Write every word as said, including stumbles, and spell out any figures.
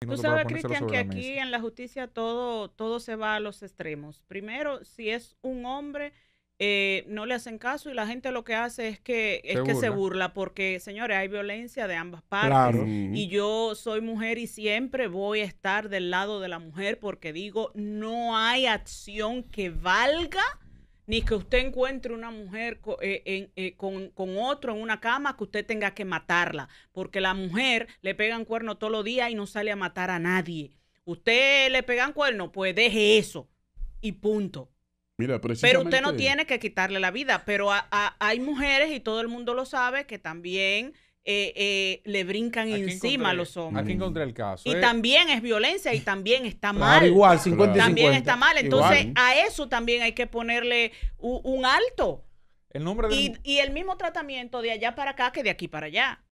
Tú sabes, Cristian, que aquí en la justicia todo, todo se va a los extremos. Primero, si es un hombre, eh, no le hacen caso y la gente lo que hace es que se, es burla. Que se burla porque, señores, hay violencia de ambas partes. Claro. Y yo soy mujer y siempre voy a estar del lado de la mujer porque digo, no hay acción que valga ni que usted encuentre una mujer co eh, en, eh, con, con otro en una cama que usted tenga que matarla, porque la mujer le pegan cuerno todos los días y no sale a matar a nadie. Usted le pegan cuerno, pues deje eso y punto. Mira, precisamente... Pero usted no tiene que quitarle la vida, pero a, a, hay mujeres, y todo el mundo lo sabe, que también... Eh, eh, le brincan aquí encima a los hombres. Aquí encontré el caso. Y eh. también es violencia y también está mal. Claro, igual, cincuenta y cincuenta. También está mal. Entonces, igual. A eso también hay que ponerle un, un alto. El nombre del... y, y el mismo tratamiento de allá para acá que de aquí para allá.